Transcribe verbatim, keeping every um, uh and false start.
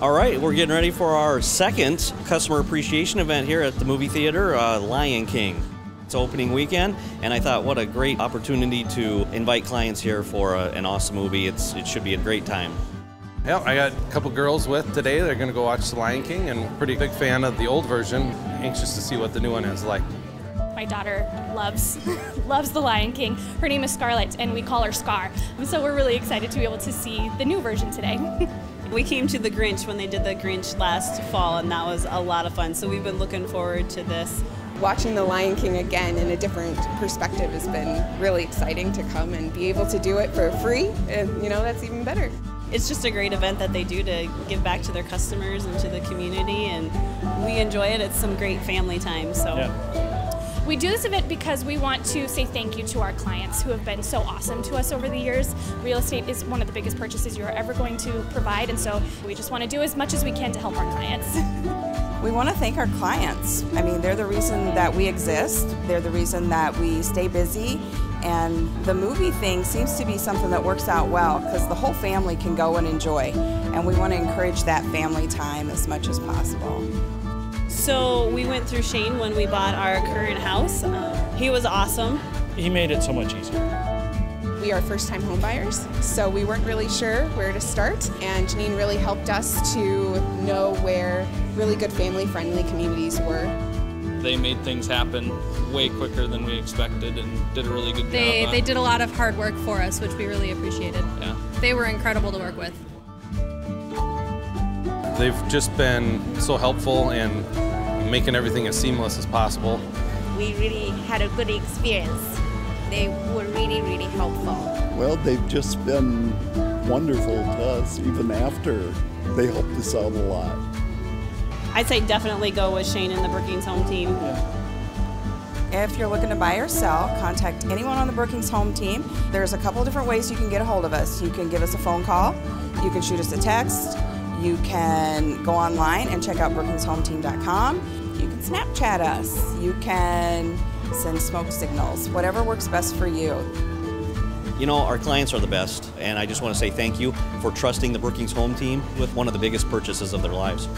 All right, we're getting ready for our second customer appreciation event here at the movie theater, uh, Lion King. It's opening weekend, and I thought what a great opportunity to invite clients here for a, an awesome movie. It's, it should be a great time. Yeah, I got a couple girls with today. They're going to go watch The Lion King, and pretty big fan of the old version. Anxious to see what the new one is like. My daughter loves, loves The Lion King. Her name is Scarlett, and we call her Scar. So we're really excited to be able to see the new version today. We came to The Grinch when they did The Grinch last fall, and that was a lot of fun. So we've been looking forward to this. Watching The Lion King again in a different perspective has been really exciting to come and be able to do it for free, and you know, that's even better. It's just a great event that they do to give back to their customers and to the community, and we enjoy it. It's some great family time. So yeah. We do this event because we want to say thank you to our clients who have been so awesome to us over the years. Real estate is one of the biggest purchases you're ever going to provide, and so we just want to do as much as we can to help our clients. We want to thank our clients. I mean, they're the reason that we exist. They're the reason that we stay busy. And the movie thing seems to be something that works out well because the whole family can go and enjoy. And we want to encourage that family time as much as possible. So we went through Shane when we bought our current house. Uh, he was awesome. He made it so much easier. We are first-time homebuyers, so we weren't really sure where to start, and Janine really helped us to know where really good family-friendly communities were. They made things happen way quicker than we expected and did a really good they, job. They did a lot of hard work for us, which we really appreciated. Yeah. They were incredible to work with. They've just been so helpful in making everything as seamless as possible. We really had a good experience. They were really, really helpful. Well, they've just been wonderful to us, even after. They helped us out a lot. I'd say definitely go with Shane and the Brookings Home Team. Yeah. If you're looking to buy or sell, contact anyone on the Brookings Home Team. There's a couple different ways you can get a hold of us. You can give us a phone call, you can shoot us a text, you can go online and check out Brookings Home Team dot com. You can Snapchat us, you can send smoke signals, whatever works best for you. You know, our clients are the best, and I just want to say thank you for trusting the Brookings Home Team with one of the biggest purchases of their lives.